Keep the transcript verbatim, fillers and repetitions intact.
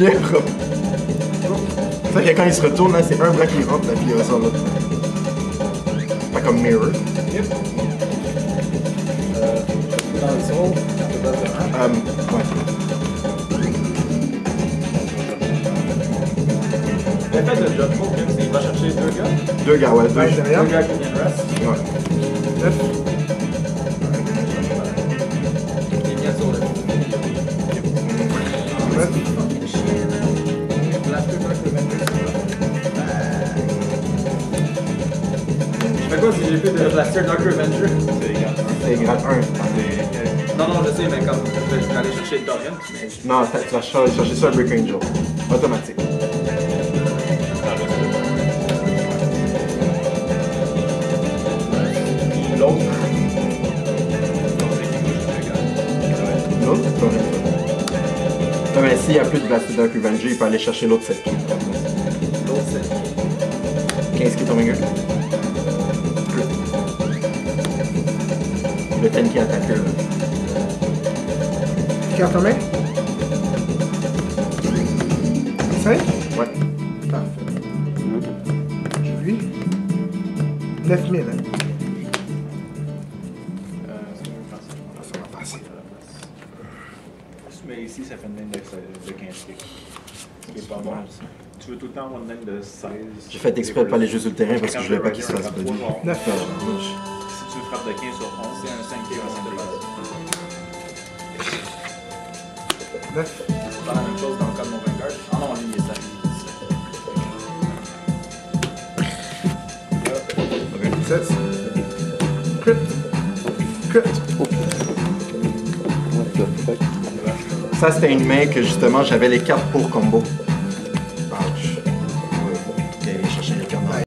bien repoussé. C'est vrai que quand il se retourne, là, c'est un bloc qui rentre, là, puis il ressort l'autre. Pas comme Mirror. Yep. Euh, dans le zone, carte de base de un. Euh, ouais. Mais faites le job pro, même s'il va chercher deux gars. Deux gars, ouais, deux. Deux gars qui viennent rest. Ouais. Neuf. Il est bien sur le coup. Neuf. Si j'ai fait de Blaster Dark Avenger, c'est grade un. C'est grade un. Non, non, je sais, mais comme je vais aller chercher Dorian, mais... Non, tu vas chercher ça à Brick Angel. Automatique. L'autre. L'autre, c'est correct. Non, mais s'il n'y a plus de Blaster Dark Avenger, il peut aller chercher l'autre sept kills. L'autre sept kills. quinze kills ton Vanguard. Le ten qui attaque le... Carte en main? cinq? Ouais. Parfait. J'ai vu. neuf mille. Hein. Euh, ça va passer. Ça va passer. Si tu mets ici, ça fait une ligne de quinze kills. C'est pas mal ça. Tu veux tout le temps une ligne de seize? J'ai fait exprès de pas aller juste sur le terrain parce que je voulais pas qu'il se fasse body. neuf. Si tu frappes de quinze sur onze, c'est un cinq kills de base. neuf. C'est pas la même chose dans le cas de mon Vanguard. Ah non, lui, il est salué. sept. Crit. Crit. Ça, c'était une main que justement j'avais les cartes pour combo.